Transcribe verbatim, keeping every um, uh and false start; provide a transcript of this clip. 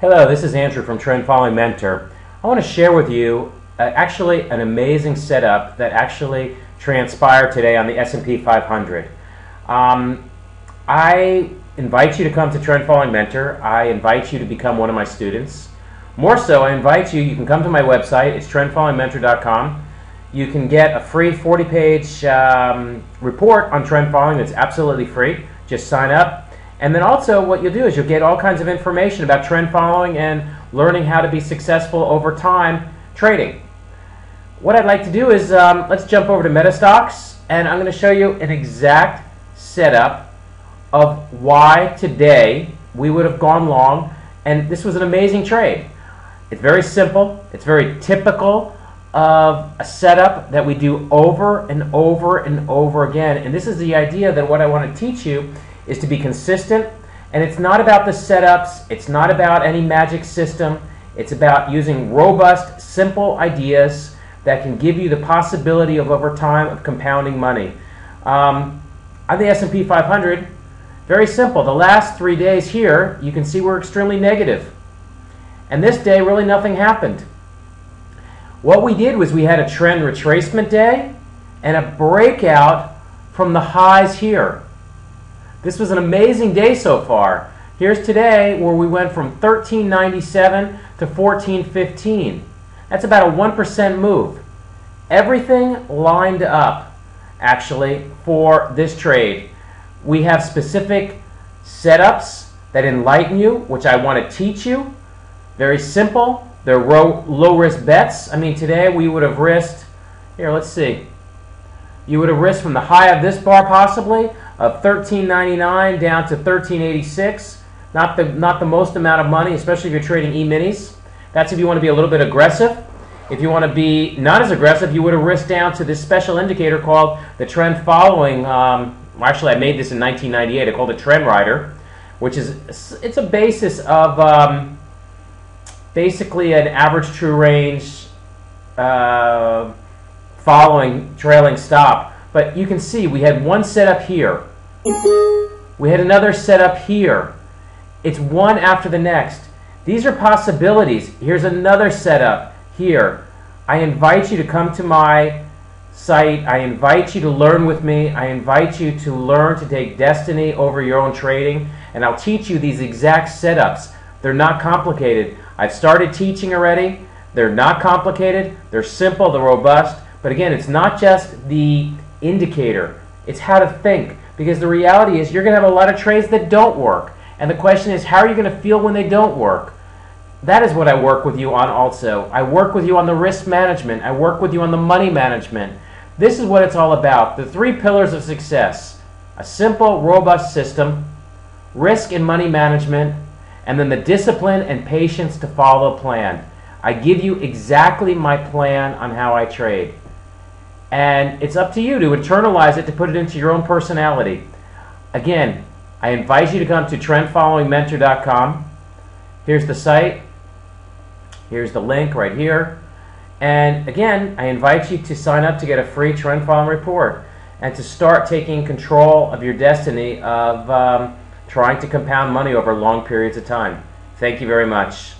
Hello, this is Andrew from Trend Following Mentor. I want to share with you uh, actually an amazing setup that actually transpired today on the S and P five hundred. Um, I invite you to come to Trend Following Mentor. I invite you to become one of my students. More so, I invite you, you can come to my website. It's trend following mentor dot com. You can get a free forty page um, report on trend following that's absolutely free. Just sign up. And then also what you'll do is you'll get all kinds of information about trend following and learning how to be successful over time trading. What I'd like to do is um, let's jump over to MetaStocks, and I'm going to show you an exact setup of why today we would have gone long, and this was an amazing trade. It's very simple. It's very typical of a setup that we do over and over and over again, and this is the idea that what I want to teach you is to be consistent, and it's not about the setups, it's not about any magic system, it's about using robust, simple ideas that can give you the possibility of over time of compounding money. Um, on the S and P five hundred, very simple, the last three days here, you can see we're extremely negative. And this day, really nothing happened. What we did was we had a trend retracement day and a breakout from the highs here. This was an amazing day so far. Here's today where we went from thirteen ninety-seven to fourteen fifteen. That's about a one percent move. Everything lined up actually for this trade. We have specific setups that enlighten you, which I want to teach you. Very simple. They're low risk bets. I mean, today we would have risked, here, let's see. You would have risked from the high of this bar possibly of thirteen ninety-nine down to thirteen eighty-six. Not the, not the most amount of money, especially if you're trading E-minis. That's if you want to be a little bit aggressive. If you want to be not as aggressive, you would have risked down to this special indicator called the trend following. Um, actually, I made this in nineteen ninety-eight. I called it trend rider, which is it's a basis of um, basically an average true range uh, following trailing stop. But you can see we had one setup here. We had another setup here. It's one after the next. These are possibilities. Here's another setup here. I invite you to come to my site. I invite you to learn with me. I invite you to learn to take destiny over your own trading. And I'll teach you these exact setups. They're not complicated. I've started teaching already. They're not complicated. They're simple. They're robust. But again, it's not just the indicator. It's how to think, because the reality is you're going to have a lot of trades that don't work, and the question is how are you going to feel when they don't work? That is what I work with you on also. I work with you on the risk management. I work with you on the money management. This is what it's all about. The three pillars of success: a simple, robust system, risk and money management, and then the discipline and patience to follow a plan. I give you exactly my plan on how I trade. And it's up to you to internalize it, to put it into your own personality. Again, I invite you to come to trend following mentor dot com. Here's the site. Here's the link right here. And again, I invite you to sign up to get a free trend following report and to start taking control of your destiny of um, trying to compound money over long periods of time. Thank you very much.